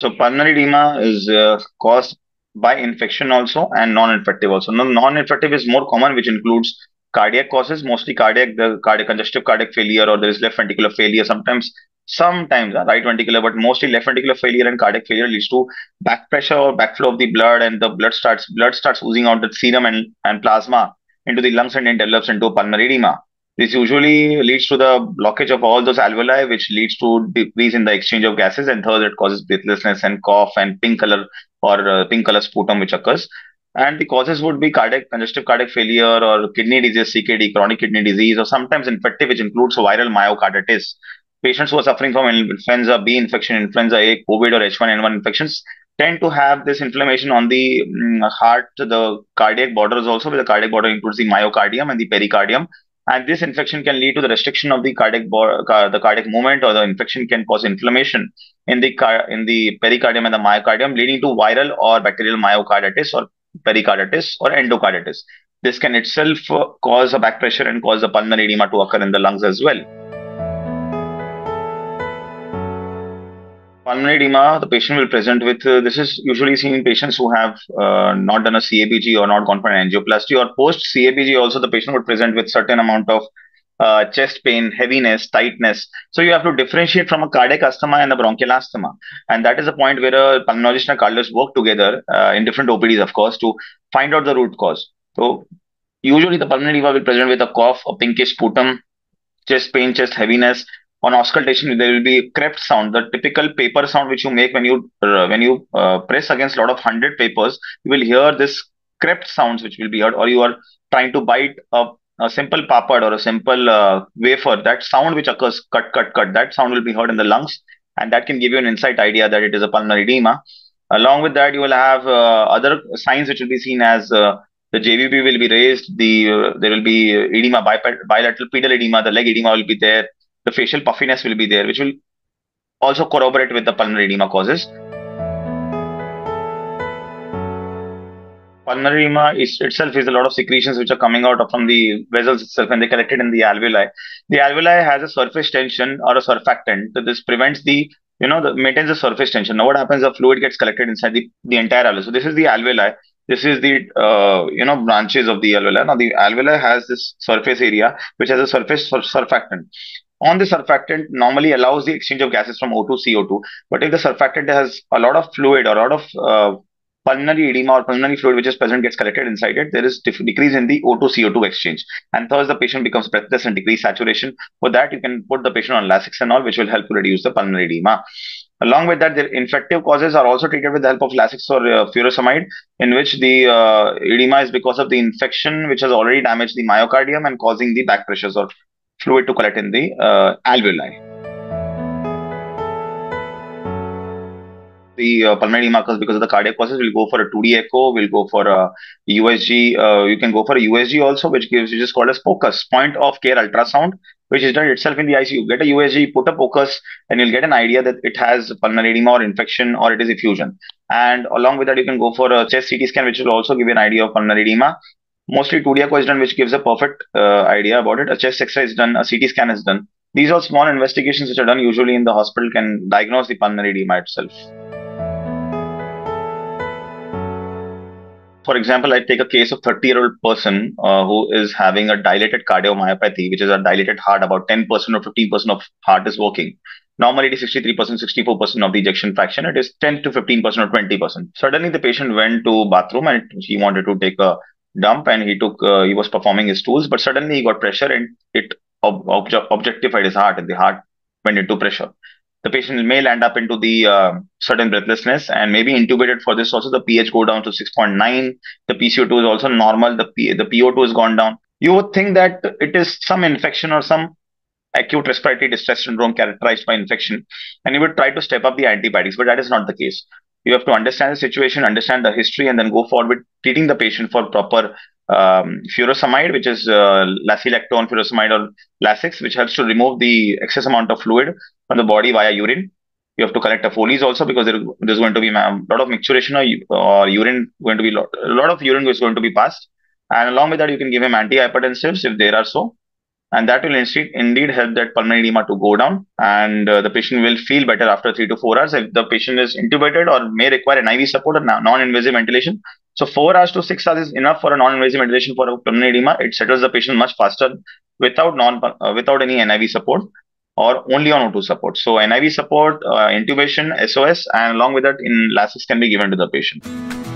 So pulmonary edema is caused by infection also and non-infective also. Non-infective is more common, which includes cardiac causes, mostly cardiac, congestive cardiac failure, or there is left ventricular failure. Sometimes right ventricular, but mostly left ventricular failure and cardiac failure leads to back pressure or backflow of the blood, and the blood starts oozing out the serum and plasma into the lungs, and it develops into pulmonary edema. This usually leads to the blockage of all those alveoli, which leads to decrease in the exchange of gases, and thus it causes breathlessness and cough and pink color or pink color sputum, which occurs. And the causes would be cardiac, congestive cardiac failure, or kidney disease, CKD, chronic kidney disease, or sometimes infective, which includes viral myocarditis. Patients who are suffering from influenza B infection, influenza A, COVID, or H1N1 infections tend to have this inflammation on the heart, the cardiac borders also, where the cardiac border includes the myocardium and the pericardium. And this infection can lead to the restriction of the cardiac movement, or the infection can cause inflammation in the pericardium and the myocardium, leading to viral or bacterial myocarditis or pericarditis or endocarditis. This can itself cause a back pressure and cause the pulmonary edema to occur in the lungs as well. Pulmonary edema, the patient will present with, this is usually seen in patients who have not done a CABG or not gone for an angioplasty, or post-CABG also the patient would present with certain amount of chest pain, heaviness, tightness. So you have to differentiate from a cardiac asthma and a bronchial asthma. And that is the point where a pulmonologist and a cardiologist work together in different OPDs, of course, to find out the root cause. So usually the pulmonary edema will present with a cough, a pinkish sputum, chest pain, chest heaviness. On auscultation, there will be a crept sound, the typical paper sound which you make when you press against a lot of 100 papers. You will hear this crept sounds which will be heard, or you are trying to bite a simple papad or a simple wafer. That sound which occurs, cut, cut, cut, that sound will be heard in the lungs, and that can give you an insight idea that it is a pulmonary edema. Along with that, you will have other signs which will be seen as the JVP will be raised, there will be edema, bilateral pedal edema, the leg edema will be there. The facial puffiness will be there, which will also corroborate with the pulmonary edema causes. Pulmonary edema itself is a lot of secretions which are coming out from the vessels itself, and they collected in the alveoli. The alveoli has a surface tension or a surfactant. So this prevents the, maintains the surface tension. Now what happens, the fluid gets collected inside the entire alveoli. So this is the alveoli. This is the, branches of the alveoli. Now the alveoli has this surface area which has a surface surfactant. On the surfactant normally allows the exchange of gases from O2, CO2. But if the surfactant has a lot of fluid or a lot of pulmonary edema or pulmonary fluid which is present gets collected inside it, there is decrease in the O2, CO2 exchange. And thus the patient becomes breathless and decreased saturation. For that, you can put the patient on Lasix and all, which will help to reduce the pulmonary edema. Along with that, the infective causes are also treated with the help of Lasix or furosemide, in which the edema is because of the infection which has already damaged the myocardium and causing the back pressures or fluid to collect in the alveoli. The pulmonary edema occurs because of the cardiac causes. We'll go for a 2D echo, we'll go for a USG, you can go for a USG also, which is called as POCUS, point of care ultrasound, which is done itself in the ICU. Get a USG, put a POCUS, and you'll get an idea that it has pulmonary edema or infection or it is effusion. And along with that, you can go for a chest CT scan, which will also give you an idea of pulmonary edema. Mostly 2D echo is done, which gives a perfect idea about it. A chest X-ray is done, a CT scan is done. These are small investigations which are done usually in the hospital can diagnose the pulmonary edema itself. For example, I take a case of 30-year-old person who is having a dilated cardiomyopathy, which is a dilated heart. About 10% or 15% of heart is working. Normally, it is 63%, 64% of the ejection fraction. It is 10 to 15% or 20%. Suddenly, the patient went to bathroom and he wanted to take a dump, and he was performing his stools, but suddenly he got pressure and it objectified his heart, and the heart went into pressure. The patient may land up into the sudden breathlessness and may be intubated for this also. The pH go down to 6.9. The PCO2 is also normal. The PO2 has gone down. You would think that it is some infection or some acute respiratory distress syndrome characterized by infection, and you would try to step up the antibiotics, but that is not the case. You have to understand the situation, understand the history, and then go forward with treating the patient for proper furosemide, which is lacylactone, furosemide or Lasix, which helps to remove the excess amount of fluid from the body via urine. You have to collect a Foley's also, because there's going to be a lot of micturition or urine, going to be a lot of urine is going to be passed. And along with that, you can give him antihypertensives if there are so. And that will indeed help that pulmonary edema to go down, and the patient will feel better after 3 to 4 hours. If the patient is intubated or may require NIV support or non-invasive ventilation, so 4 hours to 6 hours is enough for a non-invasive ventilation for a pulmonary edema. It settles the patient much faster without without any NIV support or only on O2 support. So NIV support, intubation, SOS, and along with that, in Lasix can be given to the patient.